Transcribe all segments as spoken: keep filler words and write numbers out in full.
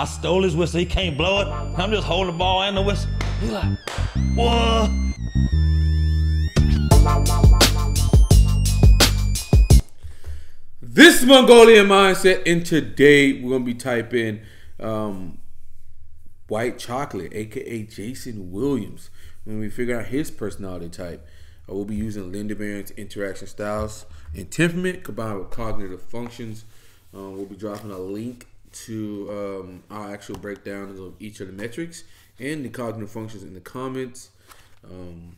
I stole his whistle, he can't blow it. I'm just holding the ball and the whistle. He's like, whoa. This is Mongolian Mindset, and today we're gonna be typing um, white chocolate, aka Jason Williams. When we figure out his personality type, uh, we'll be using Linda Berens' interaction styles and temperament combined with cognitive functions. Um, we'll be dropping a link to um, our actual breakdowns of each of the metrics and the cognitive functions in the comments. Um,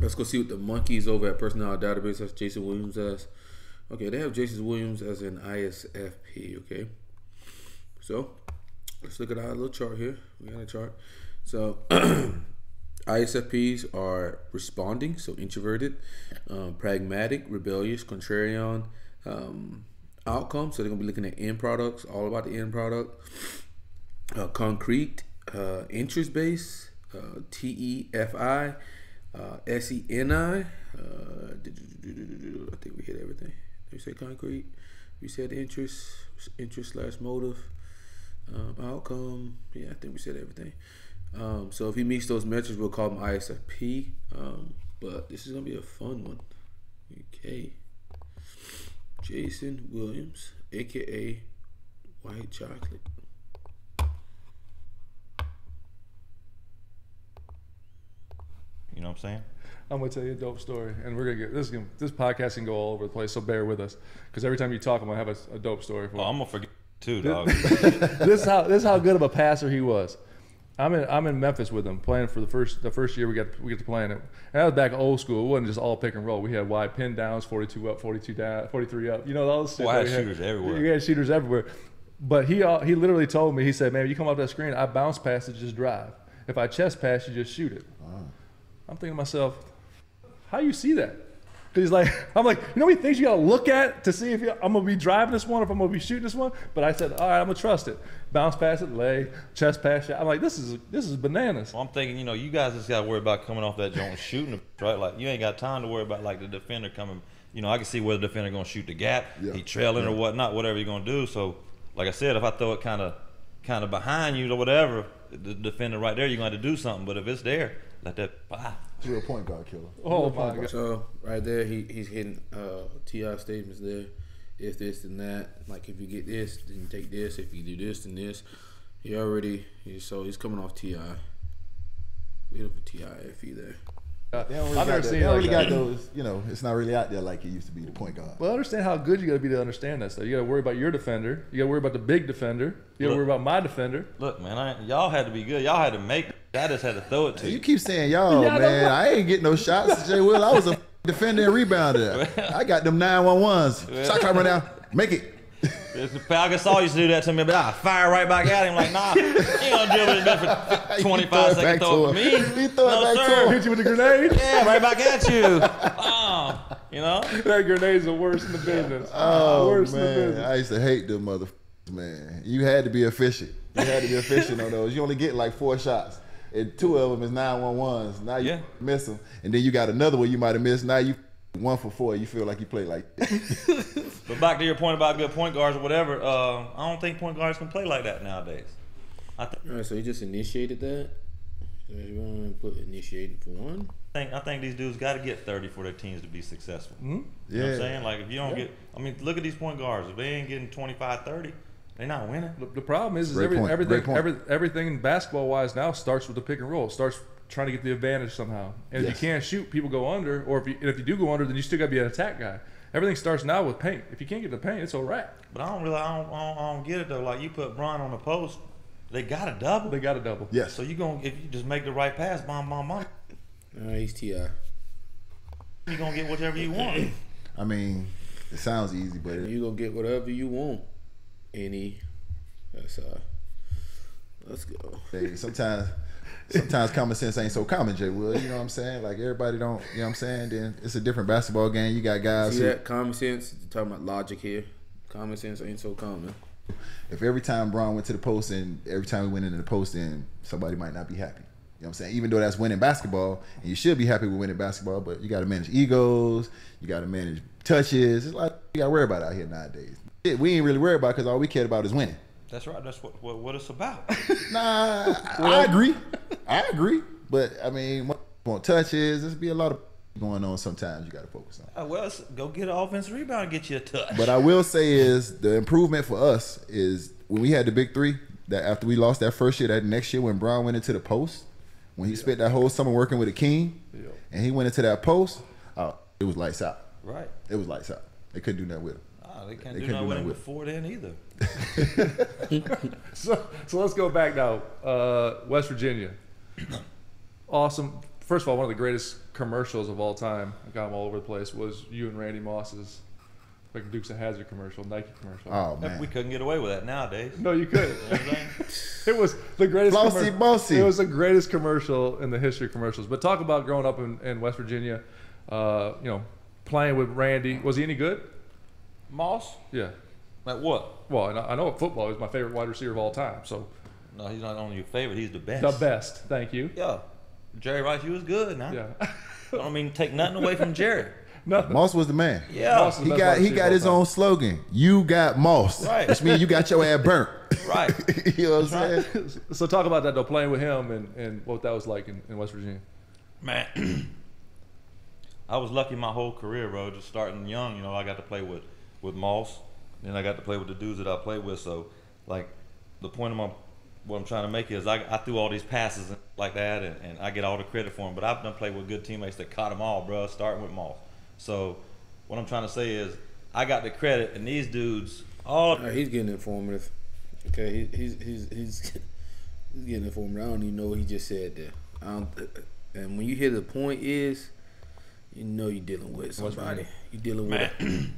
let's go see what the monkeys over at Personal Database has Jason Williams as. Okay, they have Jason Williams as an I S F P. Okay, so let's look at our little chart here. We got a chart. So I S F Ps are responding, so introverted, um, pragmatic, rebellious, contrarian, um, outcome. So they're gonna be looking at end products, all about the end product. Uh, concrete, uh, interest based, uh, T E F I, uh, S E N I. Uh, I think we hit everything. Did we say concrete? We said interest, interest slash motive, um, outcome. Yeah, I think we said everything. Um, so if he meets those metrics, we'll call him I S F P. Um, but this is gonna be a fun one. Okay, Jason Williams, aka white chocolate. You know what I'm saying? I'm gonna tell you a dope story, and we're gonna get this. Gonna, this podcast can go all over the place, so bear with us, because every time you talk, I'm gonna have a, a dope story for. Oh, I'm gonna forget too, dog. This is how this is how good of a passer he was. I'm in, I'm in Memphis with them, playing for the first the first year we got we get to playing it. And that was back old school. It wasn't just all pick and roll. We had wide pin downs, forty-two up, forty-two down, forty-three up. You know, all this stuff. Wide shooters everywhere. You had shooters everywhere. But he he literally told me, he said, "Man, you come off that screen, I bounce pass it, just drive. If I chest pass, you just shoot it." Wow. I'm thinking to myself, how you see that? Because he's like, I'm like, you know how many things you gotta look at to see if you, I'm gonna be driving this one, if I'm gonna be shooting this one? But I said, all right, I'm gonna trust it. Bounce pass it, lay, chest pass it. I'm like, this is this is bananas. Well, I'm thinking, you know, you guys just gotta worry about coming off that joint and shooting, right? Like, you ain't got time to worry about like the defender coming. You know, I can see where the defender gonna shoot the gap, yeah. he trailing yeah. or whatnot, whatever you're gonna do. So, like I said, if I throw it kind of, kind of behind you or whatever, the defender right there, you're gonna have to do something. But if it's there, let that pop. You're a point guard killer. Oh my God. So right there, he, he's hitting uh, T I statements there. If this, then that. Like if you get this, then you take this. If you do this, then this. He already, he's, so he's coming off T I. Beautiful T I F E there. They don't really, I've got, never seen they don't like really got those, you know, it's not really out there like it used to be, the point guard. Well, I understand how good you got to be to understand that stuff. You got to worry about your defender. You got to worry about the big defender. You got to worry about my defender. Look, man, y'all had to be good. Y'all had to make it. I just had to throw it to you. You keep saying y'all, yeah, man. I, I ain't getting no shots. Jay Will, I was a defender and rebounder. Well, I got them nine one ones. Well, shot clock right now. Make it. Pal Gasol used to do that to me, but I fire right back at him like, nah, you don't deal with it for twenty-five seconds. Throw it to me. You throw no, it back sir. To him. Hit you with a grenade. Yeah, right back at you. Oh, you know? That grenade's the worst in the business. Oh, worst man. In the business. I used to hate them motherfuckers, man. You had to be efficient. You had to be efficient on those. You only get like four shots. And two of them is nine one ones. Now you yeah. miss them. And then you got another one you might have missed. Now you one for four. You feel like you play like that. But back to your point about good point guards or whatever, uh, I don't think point guards can play like that nowadays. I th All right, so he just initiated that. So you want to put initiating for one? I think, I think these dudes got to get thirty for their teams to be successful. Mm-hmm. Yeah. You know what I'm saying? Like if you don't yeah. get, I mean, look at these point guards. If they ain't getting twenty-five, thirty, they're not winning. The problem is, is every, everything, every, everything basketball-wise now starts with the pick and roll. Starts trying to get the advantage somehow. And yes. if you can't shoot, people go under. Or if you, and if you do go under, then you still got to be an attack guy. Everything starts now with paint. If you can't get the paint, it's all right. But I don't really, I don't, I don't, I don't get it though. Like you put Bron on the post, they got a double. They got a double. Yes. So you gonna, if you just make the right pass, bomb, bomb, bomb. Uh, he's T I. You gonna get whatever you want. I mean, it sounds easy, but you gonna get whatever you want. Any, that's uh, let's go. Hey, sometimes, sometimes common sense ain't so common, Jay Wood. You know what I'm saying? Like everybody don't. You know what I'm saying? Then it's a different basketball game. You got guys. See who, that common sense? You're talking about logic here. Common sense ain't so common. If every time Bron went to the post and every time he went into the post, then somebody might not be happy. You know what I'm saying? Even though that's winning basketball, and you should be happy with winning basketball, but you got to manage egos. You got to manage touches. It's like you got to worry about out here nowadays. We ain't really worried about because all we cared about is winning. That's right. That's what what, what it's about. Nah, well, I agree. I agree. But I mean, when you want touches, there's be a lot of going on. Sometimes you got to focus on. Uh, well, go get an offensive rebound and get you a touch. But I will say is the improvement for us is when we had the big three. That after we lost that first year, that next year when Brown went into the post, when he yeah. spent that whole summer working with a king, yeah. and he went into that post, oh, it was lights out. Right. It was lights out. They couldn't do nothing with him. Oh, they can't they do nothing with him before then either. so, so let's go back now. Uh, West Virginia. Awesome. First of all, one of the greatest commercials of all time, I got them all over the place, was you and Randy Moss's like Dukes of Hazzard commercial, Nike commercial. Oh man, we couldn't get away with that nowadays. No, you couldn't. You know it was the greatest. Bossy, bossy. It was the greatest commercial in the history of commercials. But talk about growing up in, in West Virginia, uh, you know, playing with Randy. Was he any good? Moss? Yeah. Like what? Well, and I know football is my favorite wide receiver of all time. So. No, he's not only your favorite. He's the best. The best. Thank you. Yeah. Jerry Rice, you was good. Nah. Yeah. I don't mean take nothing away from Jerry. Nothing. Moss was the man. Yeah, he got he got his own slogan. You got Moss, right? Which means you got your ass burnt, right? You know what I'm saying? So talk about that though, playing with him and and what that was like in, in West Virginia. Man, I was lucky my whole career, bro. Just starting young, you know, I got to play with with Moss, and I got to play with the dudes that I played with. So, like, the point of my what I'm trying to make is I, I threw all these passes like that, and, and I get all the credit for them. But I've done played with good teammates that caught them all, bro. Starting with Moss. So what I'm trying to say is I got the credit, and these dudes all right, he's getting informative. Okay, he, he's he's he's he's getting informative. I don't even know what he just said there. I don't, and when you hear the point is, you know you're dealing with somebody. You're dealing with. Man.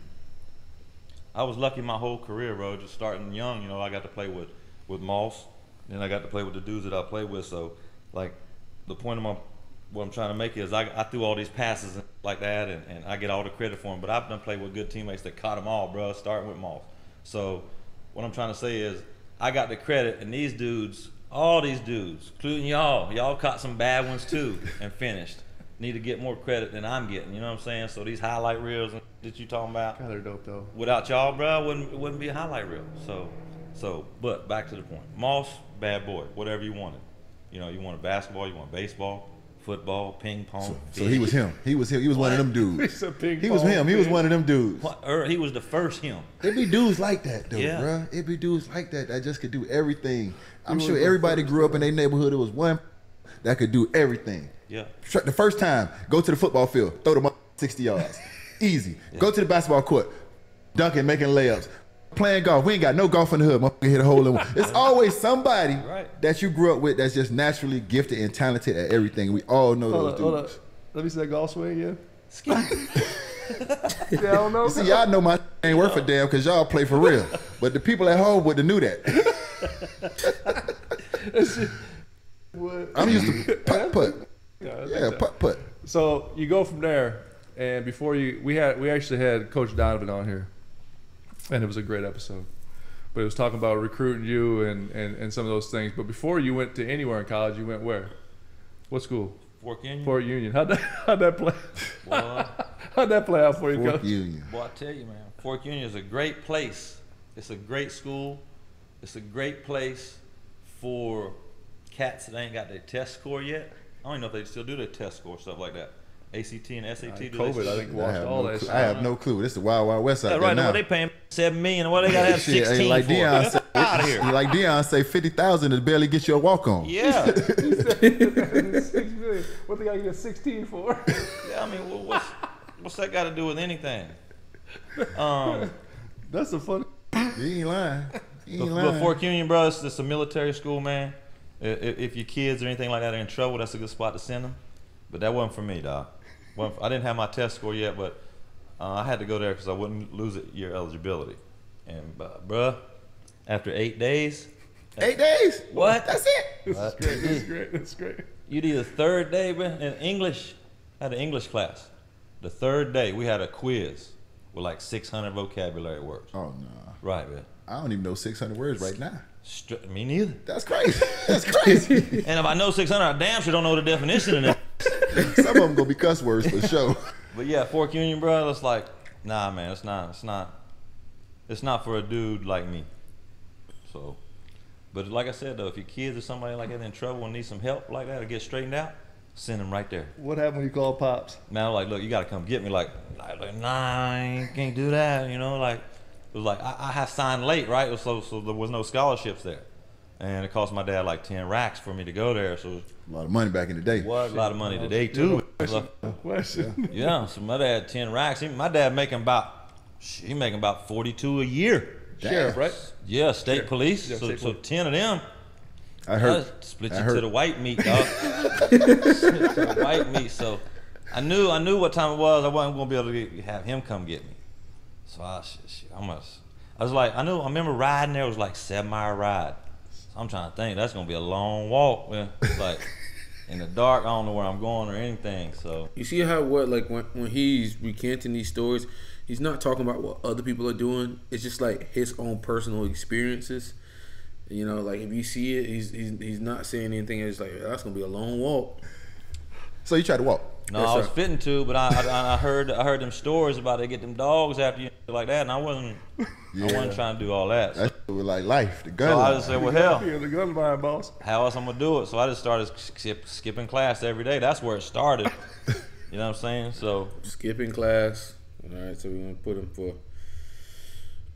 I was lucky my whole career, bro. Just starting young, you know, I got to play with with Moss, and I got to play with the dudes that I played with. So, like, the point of my. What I'm trying to make is I, I threw all these passes like that, and, and I get all the credit for them. But I've done played with good teammates that caught them all, bro, starting with Moss. So what I'm trying to say is I got the credit, and these dudes, all these dudes, including y'all, y'all caught some bad ones too and finished. Need to get more credit than I'm getting, you know what I'm saying? So these highlight reels that you talking about. God, they're dope, though. Without y'all, bro, it wouldn't, it wouldn't be a highlight reel. So, so, but back to the point. Moss, bad boy, whatever you wanted. You know, you wanted basketball, you want baseball. Football, ping pong. So, so he was him. He was him. He was what? One of them dudes. He was him. Pig. He was one of them dudes. What? Or he was the first him. It be dudes like that, though, yeah. Bro. It be dudes like that that just could do everything. I'm sure everybody grew up in their neighborhood. It was one that could do everything. Yeah. The first time, go to the football field, throw the sixty yards, easy. Yeah. Go to the basketball court, dunking, making layups, playing golf. We ain't got no golf in the hood. My hit a hole in one. It's always somebody right. that you grew up with that's just naturally gifted and talented at everything. We all know hold those up, dudes. Hold up. Let me see that golf swing again. Ski. See, I don't know. See, y'all know my ain't worth a damn because y'all play for real. But the people at home wouldn't have knew that. just, what? I'm used to putt putt. Yeah, yeah putt putt. So you go from there, and before you, we had we actually had Coach Donovan on here. And it was a great episode. But it was talking about recruiting you and, and, and some of those things. But before you went to anywhere in college, you went where? What school? Fork Union. Fork Union. How'd that, how'd that play? How'd that play out for you, Coach? Fork Union. Boy, I tell you, man. Fork Union is a great place. It's a great school. It's a great place for cats that ain't got their test score yet. I don't even know if they still do their test score, stuff like that. A C T and S A T. Right, do COVID, they I think, watched all no that shit. I have no clue. This is the Wild Wild West out yeah, there right now. Now they paying seven million dollars. What they got to have shit, sixteen like for? Dion say, out of here. Like Dion say, fifty thousand dollars to barely get you a walk-on. Yeah. six million. What they got to get sixteen for? Yeah, I mean, well, what's, what's that got to do with anything? Um, That's a funny. You ain't lying. You ain't lying. But Fork Union, bro, it's, it's a military school, man. If, if your kids or anything like that are in trouble, that's a good spot to send them. But that wasn't for me, dog. I didn't have my test score yet, but uh, I had to go there because I wouldn't lose it, your eligibility. And uh, bruh, after eight days. Eight days? What? That's it. This is great. This is great. This is great. You did the third day, bruh, in English. I had an English class. The third day, we had a quiz with like six hundred vocabulary words. Oh, no. Right, bruh. I don't even know six hundred words right now. Stri me neither. That's crazy. That's crazy. And if I know six hundred, I damn sure don't know the definition of this. Some of them gonna be cuss words for sure. But yeah, Fork Union, bro, it's like, nah, man, it's not, it's not, it's not for a dude like me. So, but like I said, though, if your kids or somebody like that in trouble and need some help like that to get straightened out, send them right there. What happened when you called Pops? Man, I'm like, look, you got to come get me. Like, nah, I can't do that, you know? Like, it was like, I, I have signed late, right? So, so there was no scholarships there. And it cost my dad like ten racks for me to go there. So a lot of money back in the day. Was a lot of money today too. Question. Question. Yeah, so my dad had ten racks. He, my dad making about, he making about forty-two a year. Sheriff, right? Yeah, state Sheriff. police. Yeah, so, state so police. ten of them. I heard. I split I you heard. to the white meat, dog. Split to the white meat. So I knew, I knew what time it was. I wasn't gonna be able to get, have him come get me. So I, shit, shit, I must. I was like, I knew. I remember riding there. It was like seven mile ride. I'm trying to think, that's gonna be a long walk, man. Like in the dark, I don't know where I'm going or anything. So you see how what like when, when he's recanting these stories, he's not talking about what other people are doing. It's just like his own personal experiences. You know, like if you see it, he's he's, he's not saying anything. It's like that's gonna be a long walk. So you tried to walk? No, yes, I was sir. fitting to, but I, I I heard I heard them stories about they get them dogs after you like that, and I wasn't yeah. I wasn't trying to do all that. So. That's like life, the gun. So line. I just said, well, hell, yeah, the gun line, boss. How else I'm gonna do it? So I just started skip, skipping class every day. That's where it started. You know what I'm saying? So skipping class. All right, so we're gonna put him for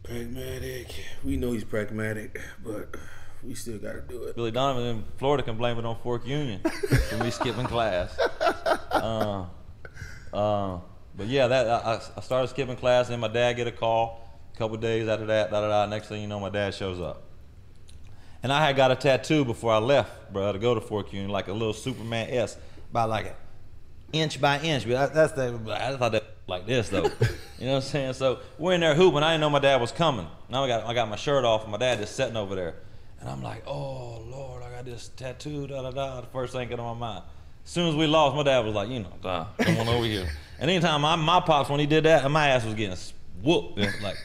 pragmatic. We know he's pragmatic, but. We still got to do it. Billy Donovan in Florida can blame it on Fork Union for me skipping class. Uh, uh, but yeah, that I, I started skipping class, and my dad get a call. A couple of days after that, da da da. Next thing you know, my dad shows up, and I had got a tattoo before I left, bro, to go to Fork Union, like a little Superman S, by like an inch by inch. But I, that's the I thought that like this though. You know what I'm saying? So we're in there hooping. I didn't know my dad was coming. Now I got I got my shirt off, and my dad just sitting over there. And I'm like, oh, Lord, I got this tattoo, da-da-da. The first thing that on my mind. As soon as we lost, my dad was like, you know, nah, come on over here. And anytime I, my pops, when he did that, my ass was getting whooped. Like,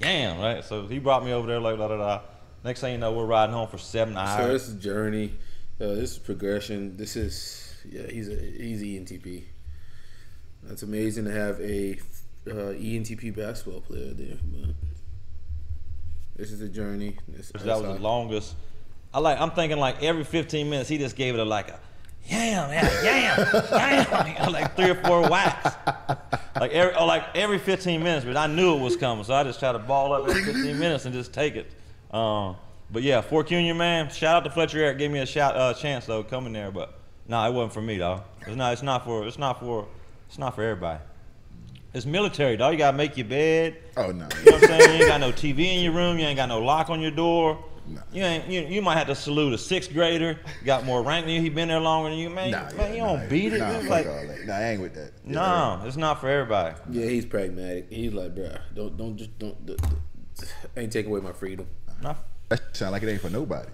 damn, right? So he brought me over there like, da-da-da. Next thing you know, we're riding home for seven hours. So this is journey. Uh, this is progression. This is, yeah, he's, a, he's E N T P. That's amazing to have a uh, E N T P basketball player there, man. This is a journey. This, that was the longest. I like. I'm thinking like every fifteen minutes, he just gave it a like a, yam, yam, yam, yam, like three or four whacks. Like every, or like every fifteen minutes, but I knew it was coming, so I just tried to ball up every fifteen minutes and just take it. Um, but yeah, Fork Union, man. Shout out to Fletcher Eric. Gave me a shout uh, chance though coming there, but no, nah, it wasn't for me though. It's not. It's not for. It's not for. It's not for everybody. It's military, dog. You gotta make your bed. Oh no! You know what I'm saying? You ain't got no T V in your room. You ain't got no lock on your door. No. You ain't. You, you might have to salute a sixth grader. Got more rank than you. He been there longer than you, man. Nah, man, yeah, you nah, don't beat it. Nah, it's like, all that. nah, I ain't with that. It's no, right. It's not for everybody. Yeah, he's pragmatic. He's like, bro, don't, don't, just don't, don't, don't, ain't take away my freedom. Nah. That sound like it ain't for nobody.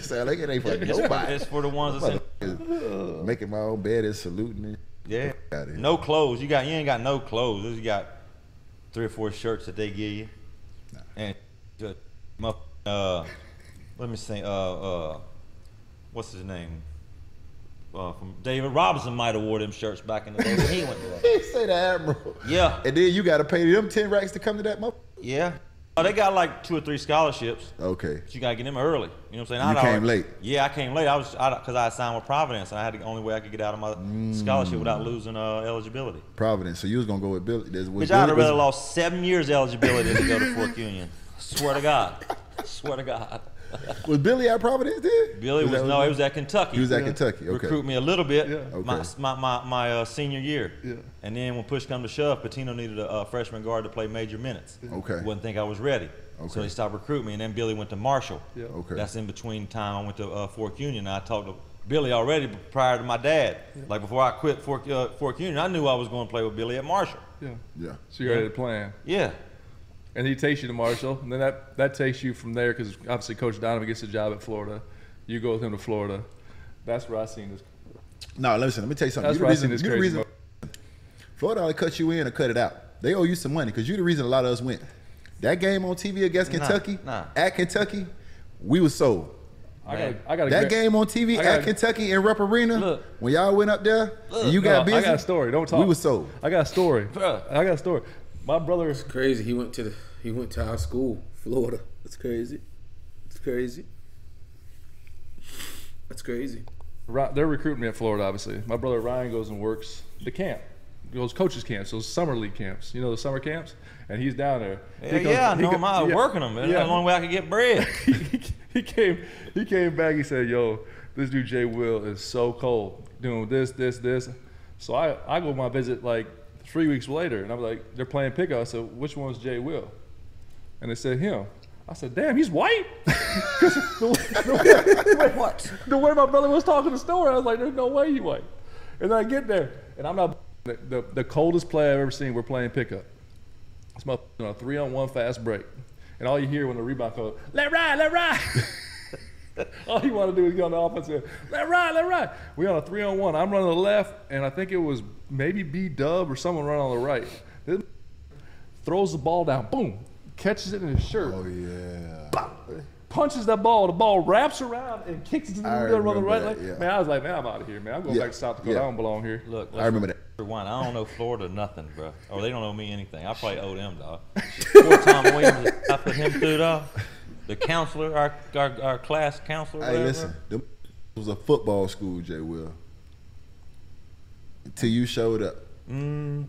Sound like it ain't for it's nobody. For, it's for the ones that's in. Making my own bed and saluting it. Yeah, no clothes. You got you ain't got no clothes. You got three or four shirts that they give you, nah. and just my uh, let me say uh uh, what's his name? Uh, from David Robinson might have wore them shirts back in the day when he went there. Say the Admiral. Yeah, and then you got to pay them ten racks to come to that. Yeah, oh, they got like two or three scholarships. Okay, but you got to get them early. You know what I'm saying? You I'd came already, late. Yeah, I came late. I was because I, I signed with Providence, and I had the only way I could get out of my mm. scholarship without losing uh, eligibility. Providence. So you was gonna go with Billy. With Which Billy, I'd have really lost seven years eligibility to go to Fork Union. Swear to God. Swear to God. Was Billy at Providence then? Billy was, was no, he was at Kentucky. He was at yeah. Kentucky. Okay. Recruit me a little bit. Yeah. Okay. My my my, my uh, senior year. Yeah. And then when push come to shove, Patino needed a uh, freshman guard to play major minutes. Yeah. Okay. Wouldn't think I was ready. Okay. So they stopped recruiting me, and then Billy went to Marshall. Yeah. Okay. That's in between time I went to uh, Fork Union. I talked to Billy already prior to my dad. Yeah. Like before I quit Fork uh, Fork Union, I knew I was going to play with Billy at Marshall. Yeah. Yeah. So you already had a plan. Yeah. And he takes you to Marshall, and then that, that takes you from there because obviously Coach Donovan gets a job at Florida. You go with him to Florida. That's where I seen this. No, listen, let me tell you something. That's you're where the reason, I seen this crazy reason, Florida only cut you in or cut it out. They owe you some money because you're the reason a lot of us went. That game on T V against Kentucky, nah, nah. at Kentucky, we was sold. I got, I got that game on T V gotta, at Kentucky in Rupp Arena, look, when y'all went up there look, and you got no, busy. I got a story. Don't talk. We was sold. I got a story. I got a story. My brother is crazy. He went to the, he went to our school, Florida. That's crazy. It's crazy. That's crazy. They're recruiting me at Florida, obviously. My brother Ryan goes and works the camp. Those coaches camps, those summer league camps, you know, the summer camps, and he's down there. Yeah, goes, yeah, I know him. I was working them. That's yeah. the only way I could get bread. he, he came, he came back. He said, "Yo, this dude Jay Will is so cold, doing this, this, this." So I, I go my visit like three weeks later, and I'm like, they're playing pickup. I said, "Which one's Jay Will?" And they said him. I said, "Damn, he's white." the, the, way, the, way, what? the way my brother was talking the story, I was like, "There's no way he white." And then I get there, and I'm not. The, the, the coldest play I've ever seen, we're playing pickup. It's my you know, three on one fast break. And all you hear when the rebound goes, "Let ride, let ride." All you want to do is go on the offense and "Let ride, let ride." We on a three on one. I'm running to the left, and I think it was maybe B Dub or someone running on the right. This throws the ball down, boom, catches it in his shirt. Oh, yeah. Pop, punches that ball. The ball wraps around and kicks it to the middle on the right leg. Yeah. Man, I was like, man, I'm out of here, man. I'm going yeah. back to South Dakota. Yeah. I don't belong here. Look, I remember that. One, I don't know Florida nothing, bro. Or they don't owe me anything. I probably owe them, dog. Poor Tom Williams, I put him through, dog. The counselor, our our, our class counselor. Hey, whatever. Listen, it was a football school, Jay Will. Until you showed up, mm.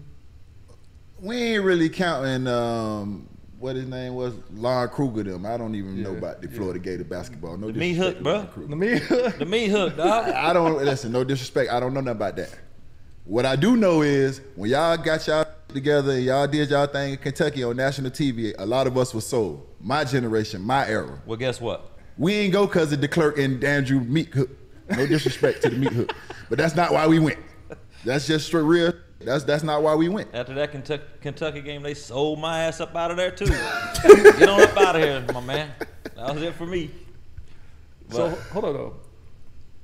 we ain't really counting. Um, what his name was, Lon Kruger. Them, I don't even yeah, know about the Florida yeah. Gator basketball. No the meat hook, bro. The meat hook. The meat hook, dog. I don't listen. No disrespect. I don't know nothing about that. What I do know is when y'all got y'all together and y'all did y'all thing in Kentucky on national T V, a lot of us were sold. My generation, my era. Well, guess what? We ain't go because of DeClerc and Andrew Meat Hook. No disrespect to the Meat Hook. But that's not why we went. That's just straight real. That's that's not why we went. After that Kentucky, Kentucky game, they sold my ass up out of there too. Get on up out of here, my man. That was it for me. But, so, hold on though.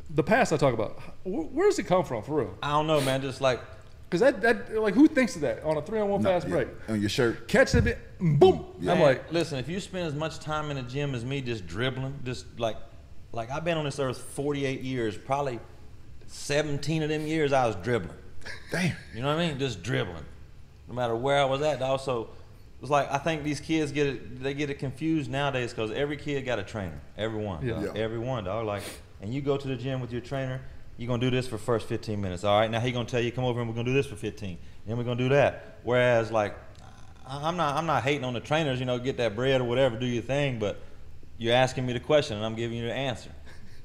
The past I talk about, where does it come from, for real? I don't know, man. Just like, cause that, that like, who thinks of that on a three-on-one no, fast yeah. break? On your shirt, catch the bit, boom. Yeah. I'm like, listen, if you spend as much time in the gym as me, just dribbling, just like, like I've been on this earth forty-eight years, probably seventeen of them years I was dribbling. Damn. You know what I mean? Just dribbling, no matter where I was at. Also, it's like I think these kids get it, they get it confused nowadays because every kid got a trainer, everyone, yeah. Yeah. everyone, dog, like. And you go to the gym with your trainer, you're going to do this for first fifteen minutes, all right? Now he's going to tell you, come over and we're going to do this for fifteen. Then we're going to do that. Whereas, like, I'm not I'm not hating on the trainers, you know, get that bread or whatever, do your thing, but you're asking me the question and I'm giving you the answer.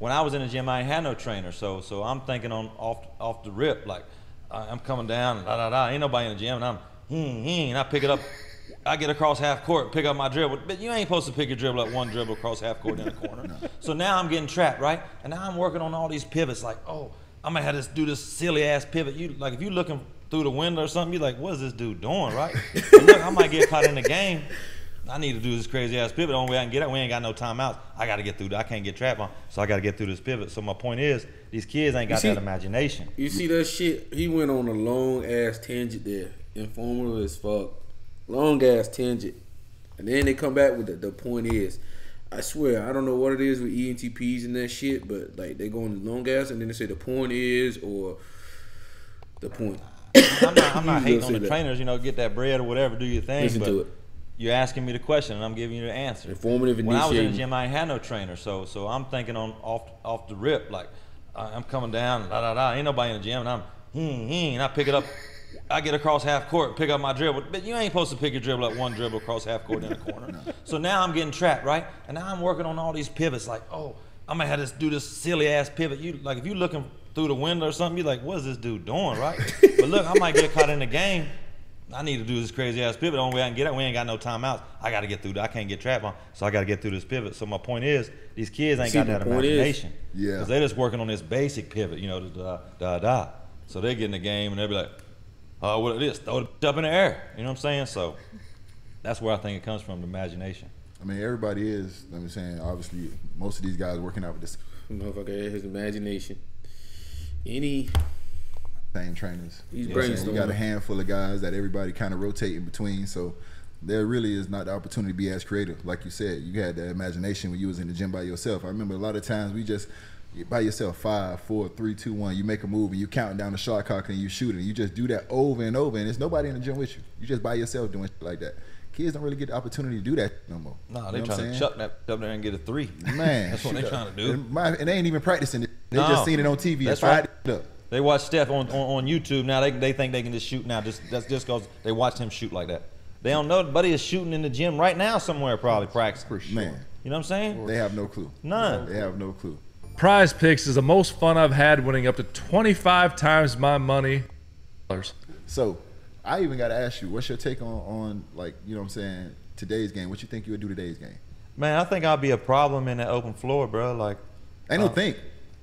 When I was in the gym, I ain't had no trainer, so so I'm thinking on off off the rip, like, I'm coming down, da da da, ain't nobody in the gym, and I'm, hmm, hmm, and I pick it up. I get across half court, pick up my dribble. But you ain't supposed to pick your dribble up one dribble across half court in the corner. No. So now I'm getting trapped, right? And now I'm working on all these pivots. Like, oh, I'm gonna have to do this silly ass pivot. You like, if you looking through the window or something, you're like, what is this dude doing, right? Look, I might get caught in the game. I need to do this crazy ass pivot. The only way I can get out, we ain't got no timeouts. I gotta get through. I can't get trapped on, so I gotta get through this pivot. So my point is, these kids ain't got see, that imagination. You see that shit? He went on a long ass tangent there, informal as fuck. Long ass tangent, and then they come back with the, the point is, I swear I don't know what it is with E N T Ps and that shit, but like they go on long ass and then they say the point is or the point. I'm not, I'm not hating on the that. trainers, you know, get that bread or whatever, do your thing. Listen but to it. You're asking me the question and I'm giving you the answer. Informative. When I was in the gym, I ain't had no trainer, so so I'm thinking on off off the rip, like I'm coming down, da da da, ain't nobody in the gym, and I'm hmm hmm, and I pick it up. I get across half court, pick up my dribble. But you ain't supposed to pick your dribble up one dribble across half court in the corner. No. So now I'm getting trapped, right? And now I'm working on all these pivots. Like, oh, I'm gonna have to do this silly ass pivot. You like, if you looking through the window or something, you're like, what is this dude doing, right? But look, I might get caught in the game. I need to do this crazy ass pivot. The only way I can get out, we ain't got no timeouts. I gotta get through. I can't get trapped on, so I gotta get through this pivot. So my point is, these kids ain't See, got that imagination. Is, yeah, because they're just working on this basic pivot, you know, da da da. So they get in the game and they be like, oh, uh, what it is, throw it up in the air. You know what I'm saying? So that's where I think it comes from, the imagination. I mean, everybody is, I'm saying, obviously, most of these guys working out with this. Motherfucker, his imagination. Any. Same trainers. He's you know brainstorming. You got a handful of guys that everybody kind of rotate in between. So there really is not the opportunity to be as creative. Like you said, you had that imagination when you was in the gym by yourself. I remember a lot of times we just, by yourself, five, four, three, two, one. You make a move and you counting down the shot clock and you shoot it. You just do that over and over, and there's nobody in the gym with you. You just by yourself doing shit like that. Kids don't really get the opportunity to do that no more. No, they you know trying to chuck that up there and get a three. Man. That's what they trying to do. And, my, and they ain't even practicing it. They no, just seen it on T V. That's right. It up. They watch Steph on, on, on YouTube. Now they, they think they can just shoot now. Just, that's just because they watch him shoot like that. They don't know buddy is shooting in the gym right now somewhere probably practicing. For sure. Man. You know what I'm saying? They have no clue. None. They have no clue. Prize Picks is the most fun I've had, winning up to twenty-five times my money. So I even got to ask you, what's your take on, on like, you know what I'm saying, today's game? What you think you would do today's game? Man, I think I'll be a problem in that open floor, bro. Like, I don't um, think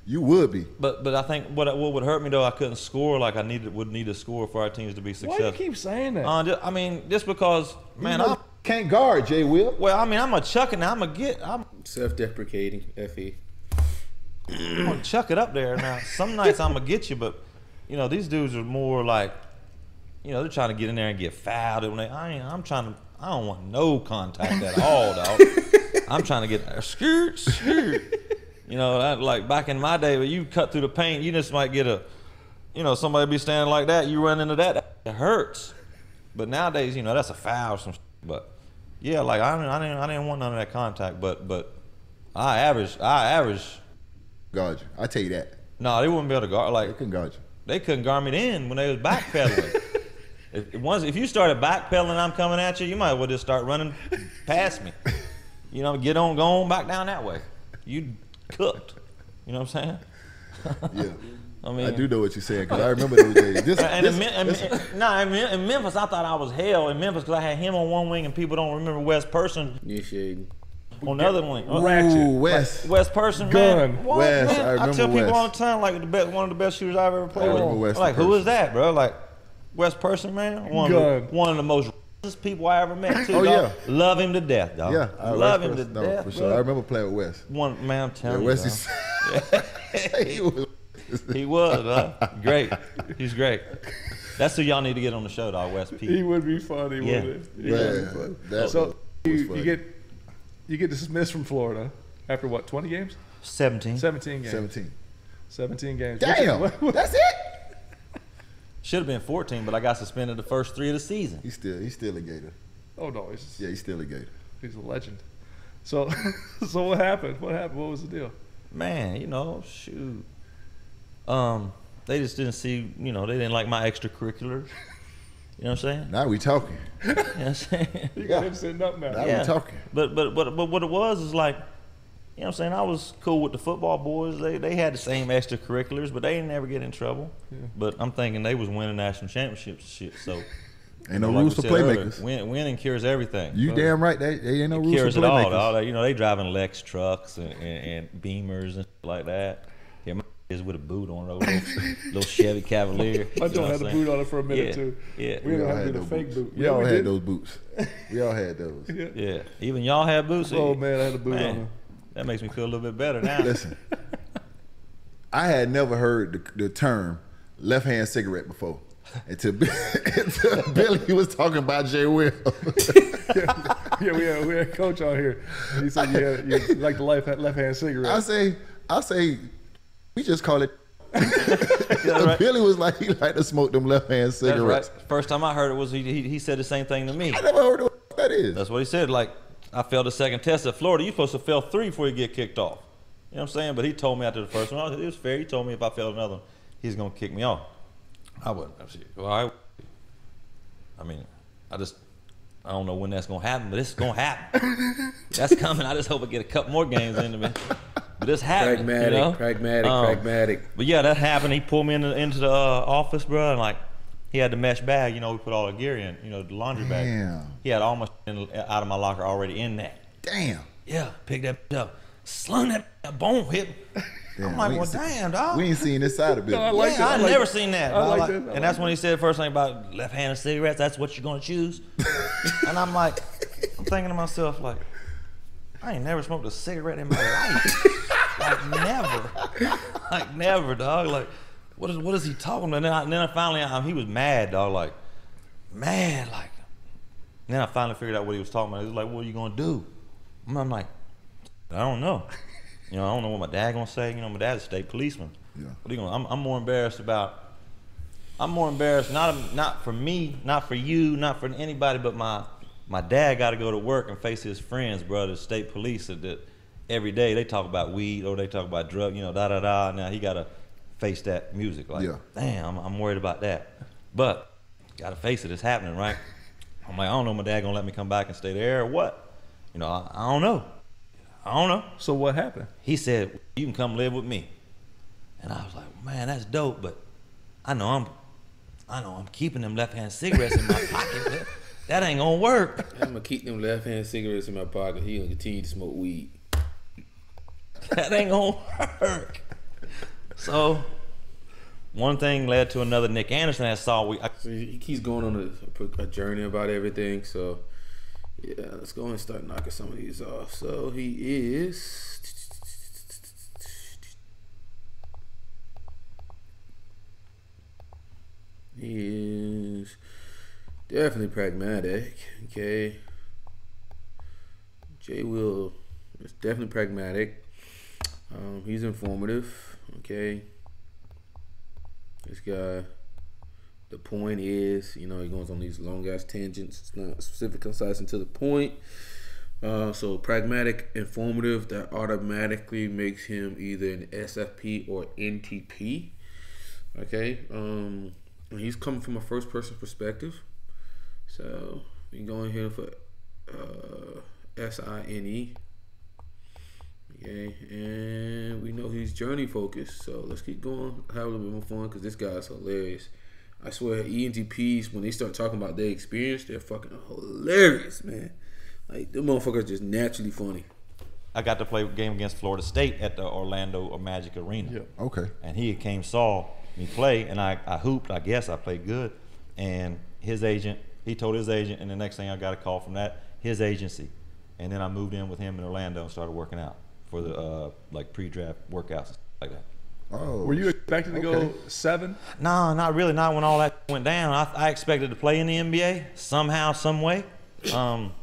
you would be. But but I think what what would hurt me though, I couldn't score like I needed would need to score for our teams to be successful. Why do you keep saying that? Uh, just, I mean, just because, man, you know, I can't guard Jay Will. Well, I mean, I'm a chuck and I'm a get. I'm self-deprecating, F E. I'm gonna chuck it up there now. Some nights I'm gonna get you, but you know these dudes are more like, you know, they're trying to get in there and get fouled. And when they, I ain't, I'm trying to, I don't want no contact at all, dog. I'm trying to get skirt, skirt. You know, that, like back in my day, when you cut through the paint, you just might get a, you know, somebody be standing like that, you run into that, it hurts. But nowadays, you know, that's a foul or some. But yeah, like I, I didn't, I didn't want none of that contact. But but I average, I average. Guard you. I tell you that. No, they wouldn't be able to guard. Like they couldn't guard you. They couldn't guard me then when they was backpedaling. if once if you started backpedaling, I'm coming at you. You might as well just start running past me. You know, get on, go on back down that way. You cooked. You know what I'm saying? Yeah. I mean, I do know what you said because I remember those days. This, and this, in, in, this. No, in, in Memphis, I thought I was hell in Memphis because I had him on one wing and people don't remember Wes Person. You should. On the other one, Ooh, West, like West Person, Gun. Man. What, West, man? I, remember I tell people West. all the time, like the best, one of the best shooters I've ever played with. West like, who is that, bro? Like, West Person, man. One, of the, one of the most racist people I ever met. Too, oh dog. yeah, love him to death, dog. Yeah, I love West him West, to no, death. For sure, bro. I remember playing with West. One man, I'm telling yeah, West you, is, he was, he was, uh, great. He's great. That's who y'all need to get on the show, dog. West P. He would be funny, yeah. wouldn't he? Yeah, yeah. So you, you get. You get dismissed from Florida after what, twenty games? seventeen. seventeen games. seventeen. seventeen games. Damn, what, what, that's it? Should have been fourteen, but I got suspended the first three of the season. He's still, he's still a Gator. Oh, no. He's just, yeah, he's still a Gator. He's a legend. So, so what happened? What happened? What was the deal? Man, you know, shoot. Um, they just didn't see, you know, they didn't like my extracurriculars. You know what I'm saying? Now we talking. You know what I'm saying? You got him sitting up now. Now yeah. we talking. But, but but but what it was is like, you know what I'm saying? I was cool with the football boys. They they had the same extracurriculars, but they didn't ever get in trouble. Yeah. But I'm thinking they was winning national championships and shit, so. Ain't no like rules for playmakers. Earlier, win, winning cures everything. You so, damn right. They, they ain't no rules cures for playmakers. It all, all. You know, they driving Lex trucks and, and, and Beamers and shit like that. Yeah, my is with a boot on, a little, little Chevy Cavalier. I don't you know have the boot on it for a minute yeah, too. Yeah, we, we all had to do the fake boots. boot. We, we all had did. those boots. We all had those. yeah. yeah, even y'all had boots. Oh man, I had a boot man, on. Them. That makes me feel a little bit better now. Listen, I had never heard the, the term left-hand cigarette before until, until Billy was talking about Jay Will. yeah, yeah, we had we had a coach on here. He said you, had, you like the left-hand cigarette. I say, I say. We just call it. Right? Billy was like, he liked to smoke them left-hand cigarettes. Right. First time I heard it was he, he he said the same thing to me. I never heard what that is. That's what he said. Like, I failed the second test at Florida. You're supposed to fail three before you get kicked off. You know what I'm saying? But he told me after the first one, it was fair. He told me if I failed another one, he's going to kick me off. I wouldn't. Well, I, I mean, I just, I don't know when that's going to happen, but it's going to happen. That's coming. I just hope I get a couple more games into me. But this happened, pragmatic, you know? pragmatic, um, pragmatic. But yeah, that happened. He pulled me into, into the uh, office, bro, and like he had the mesh bag. You know, we put all the gear in. You know, the laundry bag. Damn. He had all my shit out of my locker already in that. Damn. Yeah, picked that up, slung that bone hip. I'm like, we well, damn, dog. We ain't seen this side of it. No, I like yeah, I, I like never that. seen that. I like like, that. I and like that's that. when he said the first thing about left-handed cigarettes. That's what you're gonna choose. And I'm like, I'm thinking to myself, like, I ain't never smoked a cigarette in my life. Like never. Like never, dog. Like, what is what is he talking about? And then I, and then I finally, I, he was mad, dog. Like, mad. Like, and then I finally figured out what he was talking about. He was like, "What are you gonna do?" And I'm like, "I don't know. You know, I don't know what my dad gonna say. You know, my dad's a state policeman. Yeah. What are you gonna? I'm, I'm more embarrassed about. I'm more embarrassed not not for me, not for you, not for anybody, but my My dad got to go to work and face his friends, bro, the state police, that every day they talk about weed or they talk about drug, you know, da da da. Now he got to face that music. Like, yeah. damn, I'm, I'm worried about that. But got to face it. It's happening, right? I'm like, I don't know, my dad gonna let me come back and stay there or what? You know, I, I don't know. I don't know. So what happened? He said, you can come live with me. And I was like, man, that's dope, but I know I'm, I know I'm keeping them left-hand cigarettes in my pocket. That ain't gonna work. I'm gonna keep them left-hand cigarettes in my pocket. He gonna continue to smoke weed. That ain't gonna work. So, one thing led to another. Nick Anderson has saw we. I so he keeps going on a, a journey about everything. So, yeah, let's go and start knocking some of these off. So he is. He is definitely pragmatic, okay? Jay Will is definitely pragmatic. Um, he's informative, okay? This guy, the point is, you know, he goes on these long-ass tangents. It's not specific, concise, and to the point. Uh, so pragmatic, informative, that automatically makes him either an S F P or N T P, okay? Um... He's coming from a first-person perspective, so we can go in here for uh, S I N E. Okay, and we know he's journey-focused, so let's keep going, have a little bit more fun, because this guy's hilarious. I swear, E N T Ps, when they start talking about their experience, they're fucking hilarious, man. Like, them motherfuckers just naturally funny. I got to play a game against Florida State at the Orlando Magic Arena. Yep. Okay. And he came saw me play, and I, I hooped, I guess I played good, and his agent, he told his agent, and the next thing I got a call from that, his agency, and then I moved in with him in Orlando and started working out for the uh, like pre-draft workouts and stuff like that. Oh. Were you expecting to okay. go seven? No, not really, not when all that went down. I, I expected to play in the N B A somehow, some way, um,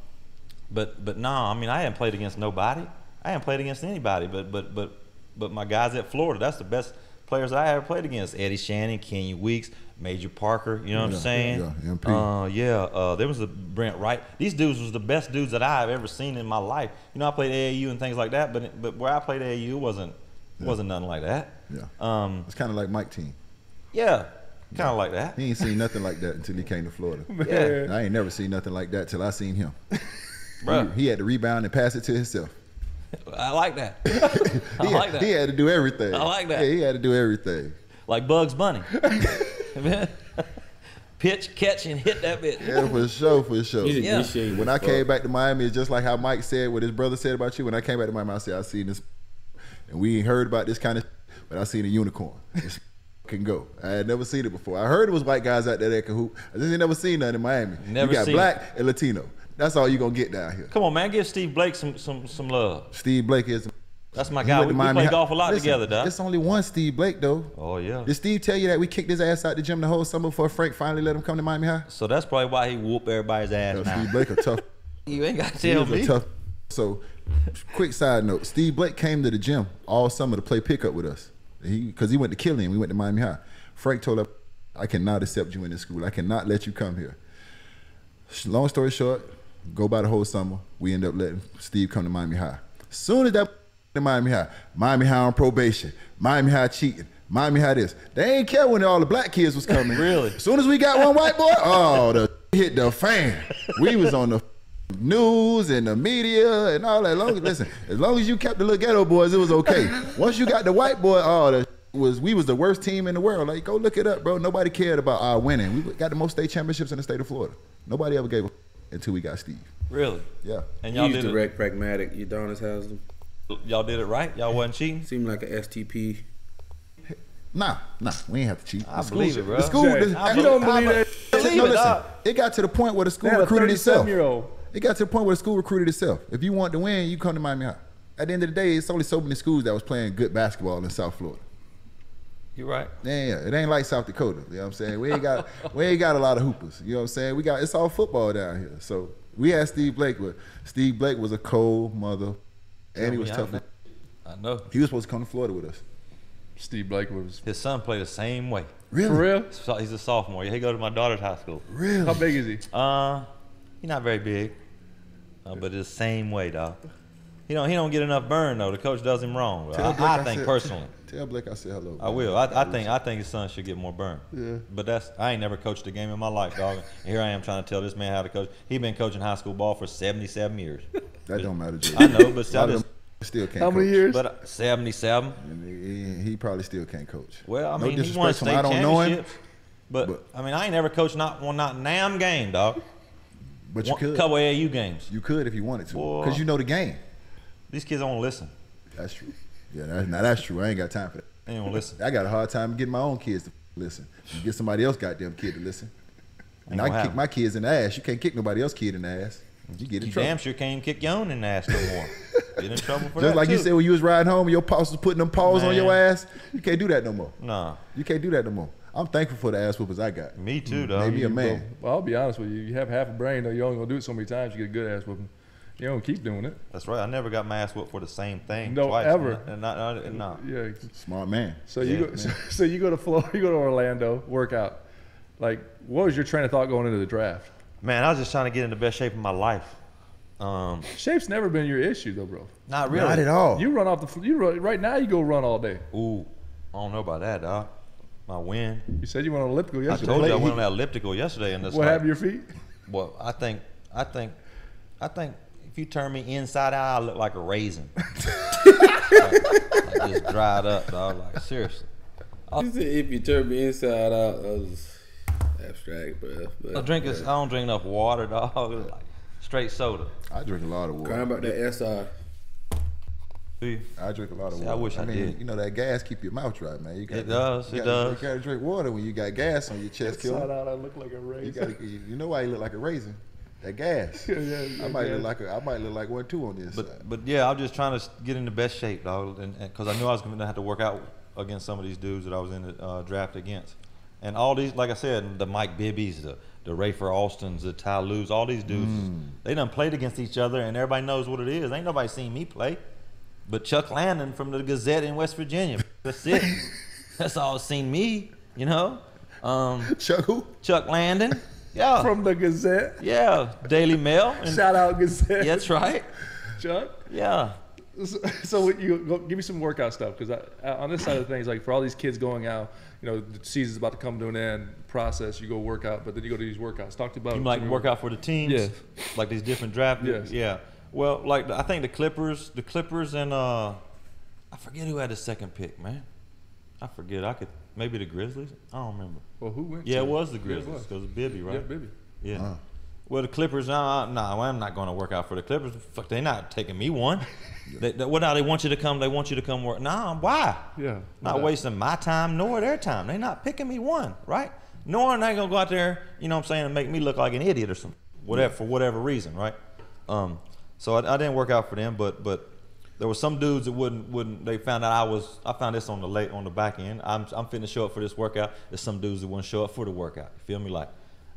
but but no, nah, I mean, I hadn't played against nobody. I hadn't played against anybody, but but but but my guys at Florida, that's the best players I ever played against. Eddie Shannon, Kenyon Weeks, Major Parker, you know what yeah, I'm saying? Yeah, M P. Uh, yeah, uh, there was a Brent Wright. These dudes was the best dudes that I've ever seen in my life. You know, I played A A U and things like that, but but where I played A A U wasn't yeah. wasn't nothing like that. Yeah, um, it's kind of like Mike's team. Yeah, kind of yeah. like that. He ain't seen nothing like that until he came to Florida. Yeah, I ain't never seen nothing like that till I seen him. Bro, he, he had to rebound and pass it to himself. I like that. I he, like that. He had to do everything. I like that. Yeah, he had to do everything. Like Bugs Bunny. Pitch, catch, and hit that bitch. Yeah, for sure, for sure. Yeah. When I came back to Miami, it's just like how Mike said, what his brother said about you. When I came back to Miami, I said, I seen this, and we ain't heard about this kind of, but I seen a unicorn. This can go. I had never seen it before. I heard it was white guys out there that can hoop. I just ain't never seen nothing in Miami. Never you got seen black it. And Latino. That's all you're going to get down here. Come on, man. Give Steve Blake some some some love. Steve Blake is. That's my guy. We, we play golf a lot Listen, together, dog. It's only one Steve Blake, though. Oh, yeah. Did Steve tell you that we kicked his ass out the gym the whole summer before Frank finally let him come to Miami High? So that's probably why he whooped everybody's ass. No, now. Steve Blake a tough. You ain't got to tell me. A tough. So, quick side note. Steve Blake came to the gym all summer to play pickup with us. He Because he went to Killian. We went to Miami High. Frank told us, I cannot accept you in this school. I cannot let you come here. Long story short, go by the whole summer. We end up letting Steve come to Miami High. Soon as that to Miami High, Miami High on probation, Miami High cheating, Miami High this. They ain't care when all the black kids was coming. Really? As soon as we got one white boy, oh, the hit the fan. We was on the news and the media and all that. Long as, listen, as long as you kept the little ghetto boys, it was okay. Once you got the white boy, oh, the was we was the worst team in the world. Like, go look it up, bro. Nobody cared about our winning. We got the most state championships in the state of Florida. Nobody ever gave a until we got Steve. Really? Yeah. And y'all did direct, it. Pragmatic. Udonis has them. Y'all did it right. Y'all wasn't cheating. Seemed like an S T P. Hey, nah, nah. We ain't have to cheat. I the believe school, it, bro. The school. The, I you don't believe that. No, believe listen. It, up. It got to the point where the school recruited itself. It got to the point where the school recruited itself. If you want to win, you come to Miami High. At the end of the day, it's only so many schools that was playing good basketball in South Florida. You're right. Yeah, it ain't like South Dakota. You know what I'm saying? We ain't got we ain't got a lot of hoopers. You know what I'm saying? We got it's all football down here. So we had Steve Blake, but Steve Blake was a cold mother, and yeah, he was tough. I know. He was supposed to come to Florida with us. Steve Blake was. His son played the same way. Really? For real? He's a sophomore. He go to my daughter's high school. Really? How big is he? Uh, He's not very big, uh, but it's the same way, dog. He don't, he don't get enough burn, though. The coach does him wrong. I, Blake, I, I think, said, personally. Tell Blake I said hello. Man. I will. I, I think I think his son should get more burn. Yeah. But that's, I ain't never coached a game in my life, dog. And here I am trying to tell this man how to coach. He been coaching high school ball for seventy-seven years. That don't matter, Jay. I know, but still, still can't. How many coach. years? But seventy-seven. And he, he probably still can't coach. Well, I no mean, he won state him. I don't know him. But, but I mean, I ain't never coached not one, not NAM game, dog. But you one, could. A couple A A U games. You could if you wanted to, because you know the game. These kids don't listen. That's true. Yeah, that, now that's true. I ain't got time for that. They don't listen. I got a hard time getting my own kids to listen. You get somebody else goddamn kid to listen. And I can kick my kids in the ass. You can't kick nobody else kid in the ass. You get in you trouble. You damn sure can't kick your own in the ass no more. Get in trouble for Just that, Just like too. you said when you was riding home and your pops was putting them paws Man. on your ass. You can't do that no more. Nah. You can't do that no more. I'm thankful for the ass whoopers I got. Me too, though. Maybe you a man. Go, well, I'll be honest with you. You have half a brain, though. You're only going to do it so many times you get a good ass whooping. You don't keep doing it. That's right. I never got my ass whooped for the same thing. No, twice. ever. And not, and not, and not. Yeah. Smart man. So yeah, you go. So, so you go to Florida. You go to Orlando. Work out. Like, what was your train of thought going into the draft? Man, I was just trying to get in the best shape of my life. Um, Shape's never been your issue, though, bro. Not really. Not at all. You run off the. You run, right now. You go run all day. Ooh, I don't know about that, dog. My wind. You said you went on elliptical yesterday. I told you I went on that elliptical yesterday, and this. What like, happened to your feet? Well, I think, I think, I think. If you turn me inside out, I look like a raisin. like, like just dried up, dog. Like, seriously. I'll, you said if you turn me inside out, I was abstract, bro. But I, drink yeah. this, I don't drink enough water, dog. Like straight soda. I drink a lot of water. How about that S R? Do you? I drink a lot of See, water. I wish I, I mean, did. You know, that gas keep your mouth dry, man. You gotta, it does, you gotta, it does. You got to drink water when you got gas on your chest. Inside out, I look like a raisin. You, gotta, you know why you look like a raisin? That gas. yeah, yeah, yeah, I might yeah. look like a, I might look like one too on this but, side. But yeah, I'm just trying to get in the best shape, dog, and because I knew I was going to have to work out against some of these dudes that I was in the uh, draft against, and all these, like I said, the Mike Bibbys, the the Rafer Alstons, the Ty Lues, all these dudes, mm. they done played against each other, and everybody knows what it is. Ain't nobody seen me play, but Chuck Landon from the Gazette in West Virginia. That's it. That's all seen me, you know. Um, Chuck who? Chuck Landon. Yeah. From the Gazette. Yeah. Daily Mail. Shout out Gazette. That's right. Chuck? Yeah. So, so you go, give me some workout stuff, because on this side of things, like for all these kids going out, you know, the season's about to come to an end, process, you go work out, but then you go to these workouts. Talk about You like work out for the teams? Yeah. Like these different draft picks? Yes. Yeah. Well, like I think the Clippers, the Clippers and uh, I forget who had the second pick, man. I forget. I could. Maybe the Grizzlies? I don't remember. Well, who went? Yeah, to it was the Grizzlies because of Bibby, right? Yeah, Bibby. Yeah. Uh. Well, the Clippers. Nah, nah. I'm not going to work out for the Clippers. Fuck, they not taking me one. yeah. they, they, well, now they want you to come. They want you to come work. Nah, why? Yeah. Not wasting my time nor their time. They not picking me one, right? Nor are they gonna go out there, you know what I'm saying, and make me look like an idiot or something, whatever yeah. for whatever reason, right? Um. So I, I didn't work out for them, but but. There were some dudes that wouldn't, wouldn't, they found out I was, I found this on the late, on the back end. I'm, I'm finna show up for this workout. There's some dudes that wouldn't show up for the workout. You feel me? Like,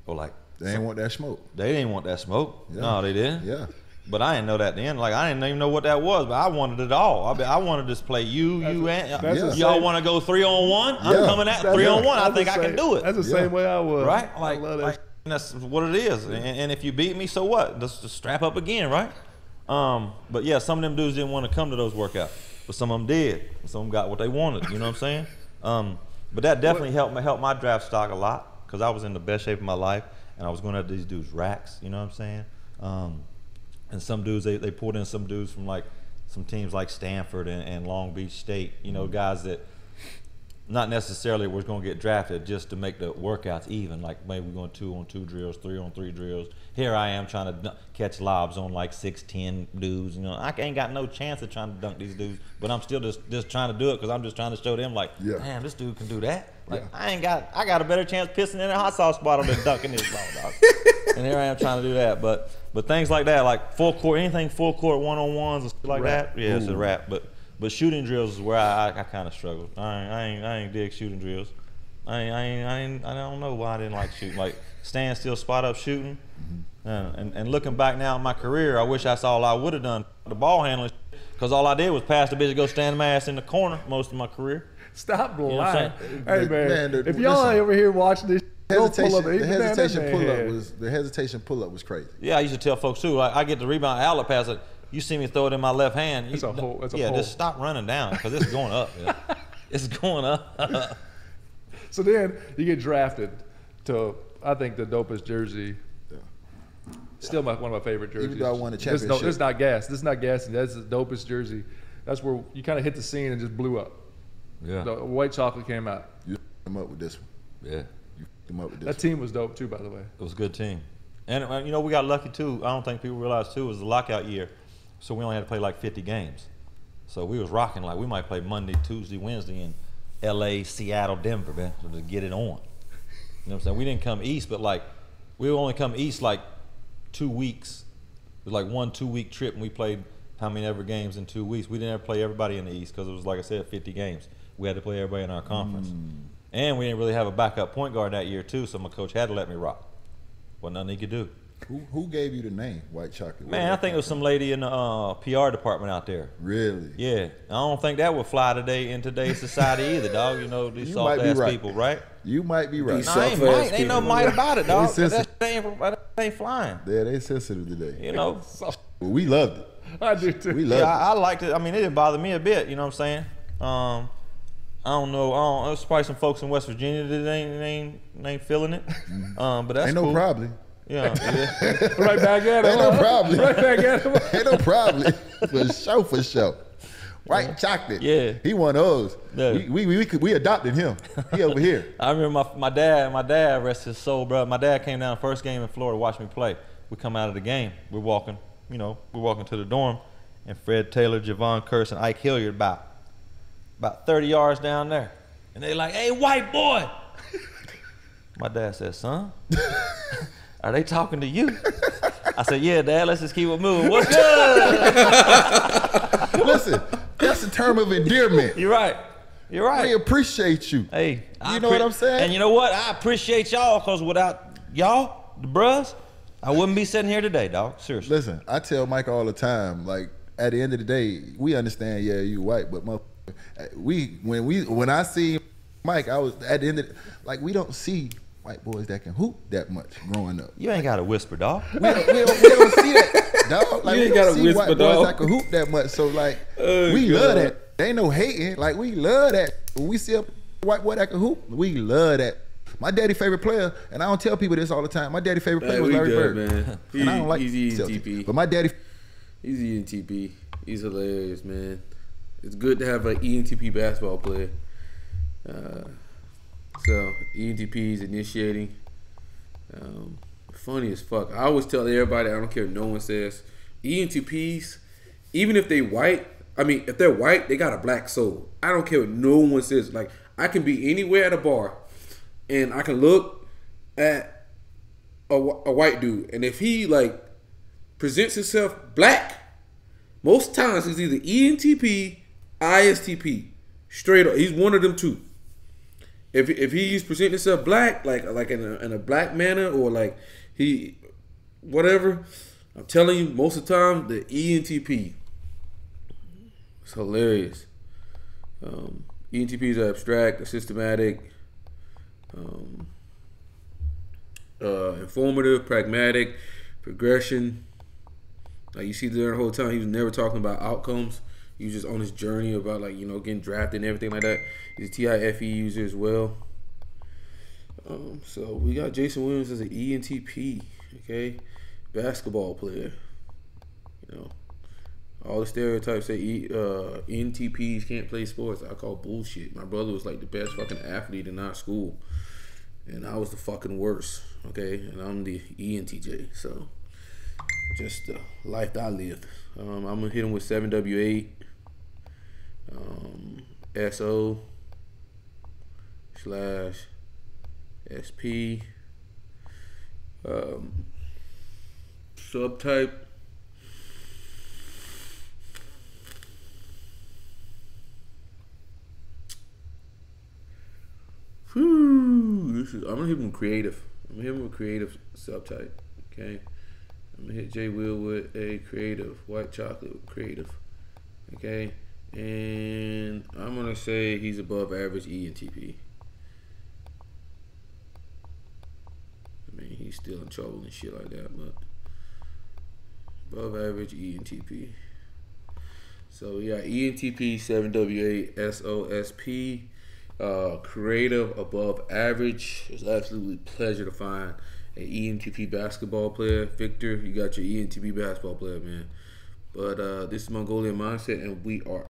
or like. They some, didn't want that smoke. They didn't want that smoke. Yeah. No, they didn't. Yeah. But I didn't know that then. Like, I didn't even know what that was, but I wanted it all. I, be, I wanted to just play you, that's you, a, and y'all yeah. want to go three on one? I'm yeah. coming at that's three a, on one. I think I can do it. That's the yeah. same way I was. Right? Like, I love that. Like, that's what it is. And, and if you beat me, so what? Just, just strap up again, right? Um, but yeah, some of them dudes didn't want to come to those workouts, but some of them did. Some of them got what they wanted, you know what I'm saying? Um, but that definitely helped me, helped my draft stock a lot, because I was in the best shape of my life, and I was going at these dudes racks, you know what I'm saying? Um, and some dudes, they, they pulled in some dudes from like, some teams like Stanford and, and Long Beach State, you know, guys that not necessarily were going to get drafted just to make the workouts even, like maybe we're going two on two drills, three on three drills. Here I am trying to dunk, catch lobs on like six ten dudes. You know, I ain't got no chance of trying to dunk these dudes, but I'm still just just trying to do it because I'm just trying to show them like, yeah. damn, this dude can do that. Like yeah. I ain't got, I got a better chance pissing in a hot sauce bottle than dunking this ball, dog. And here I am trying to do that, but but things like that, like full court, anything full court one on ones and stuff like rap. that. Yeah, Ooh. it's a wrap. But but shooting drills is where I I, I kind of struggled. I ain't I ain't I ain't dig shooting drills. I ain't, I ain't I ain't I don't know why I didn't like shooting, like stand still, spot up shooting. Mm-hmm. Uh, and, and looking back now in my career, I wish that's all I would have done, the ball handling, because all I did was pass the bitch and go stand my ass in the corner most of my career. Stop lying. You know, hey, man, man, if y'all over here watching this, hesitation pull up, the hesitation pull up was the hesitation pull up was crazy. Yeah, I used to tell folks too. Like I get the rebound outlet pass. Like, you see me throw it in my left hand. You, it's a hole. It's yeah, a hole. Just stop running down because it's going up. You know? It's going up. So then you get drafted to I think the dopest jersey. Still my, one of my favorite jerseys. Even though I won a championship. This, no, this is not gas. This is not gassing. That's the dopest jersey. That's where you kind of hit the scene and just blew up. Yeah. The white chocolate came out. You f***ed them up with this one. Yeah. You f***ed them up with this That one. Team was dope too, by the way. It was a good team. And, you know, we got lucky too. I don't think people realize too, it was the lockout year. So we only had to play like fifty games. So we was rocking like we might play Monday, Tuesday, Wednesday in L A, Seattle, Denver, man. So to get it on. You know what I'm saying? We didn't come east, but like, we would only come east like, two weeks, it was like one two week trip, and we played how many ever games in two weeks. We didn't ever play everybody in the East because it was, like I said, fifty games. We had to play everybody in our conference. Mm. And we didn't really have a backup point guard that year too, so my coach had to let me rock. Well, nothing he could do. Who, who gave you the name, White Chocolate? Man, I think it was some lady in the uh, P R department out there. Really? Yeah. I don't think that would fly today in today's society either, dog. You know, these soft-ass right. people, right? You might be right. These no, ain't might. Ain't no might about it, dog. That ain't, that ain't flying. Yeah, they sensitive today. You know? Well, we loved it. I do, too. We loved yeah, it. I, I liked it. I mean, it didn't bother me a bit, you know what I'm saying? Um, I don't know. I don't, there's probably some folks in West Virginia that ain't, ain't, ain't feeling it. Um, but that's ain't cool. Ain't no problem. Yeah, yeah. Right back at him. Ain't no problem. Right back at him. Ain't no problem. For sure, for sure. White yeah. chocolate. Yeah. He won those. Yeah. We, we, we, we adopted him. He over here. I remember my, my dad, my dad, rest his soul, bro. My dad came down first game in Florida, watched me play. We come out of the game. We're walking, you know, we're walking to the dorm, and Fred Taylor, Javon Curse, and Ike Hilliard about, about thirty yards down there. And they like, hey, white boy. My dad said, son. Are they talking to you? I said, yeah, Dad, let's just keep it moving. What's good? Listen, that's a term of endearment. You're right. You're right. They appreciate you. Hey. You I know what I'm saying? And you know what? I appreciate y'all because without y'all, the bruhs, I wouldn't be sitting here today, dog. Seriously. Listen, I tell Mike all the time, like, at the end of the day, we understand, yeah, you white, but motherfucker, we, when, we, when I see Mike, I was at the end of the, like, we don't see white boys that can hoop that much growing up. You ain't got to whisper, dog. We don't, we don't, we don't see that, dog. Like, you ain't we don't see whisper, white dog. boys that can hoop that much. So, like, oh, we God. love that. They ain't no hating. Like, we love that. When we see a white boy that can hoop, we love that. My daddy's favorite player, and I don't tell people this all the time, my daddy's favorite player was Larry Bird. Man. He, and I don't like he's E N T P. But my daddy... He's E N T P. He's hilarious, man. It's good to have an E N T P basketball player. Uh... So E N T P is initiating. Um, funny as fuck. I always tell everybody, I don't care if no one says, E N T Ps, even if they white, I mean, if they're white, they got a black soul. I don't care what no one says. Like, I can be anywhere at a bar, and I can look at a, a white dude, and if he, like, presents himself black, most times he's either E N T P, I S T P, straight up. He's one of them two. If if he's presenting himself black, like like in a, in a black manner, or like he, whatever, I'm telling you, most of the time the E N T P. It's hilarious. Um, E N T Ps are abstract, they're systematic, um, uh, informative, pragmatic, progression. Like you see there the whole time, he was never talking about outcomes. He was just on his journey about, like, you know, getting drafted and everything like that. He's a T I F E user as well. Um, so we got Jason Williams as an E N T P, okay? Basketball player. You know, all the stereotypes that uh, N T Ps can't play sports, I call bullshit. My brother was, like, the best fucking athlete in our school. And I was the fucking worst, okay? And I'm the E N T J, so just the life that I lived. Um, I'm going to hit him with seven W eight. Um, S O slash S P um, subtype Whew, this is, I'm going to hit him with creative. I'm going to hit him with creative subtype. Okay, I'm going to hit J Will with a creative, white chocolate with creative. Okay, and I'm going to say he's above average E N T P. still in trouble and shit like that, but above average E N T P. So we got E N T P, seven W eight, S O S P, uh, creative, above average. It's absolutely a pleasure to find an E N T P basketball player. Victor, you got your E N T P basketball player, man. But uh, this is Mongolian Mindset, and we are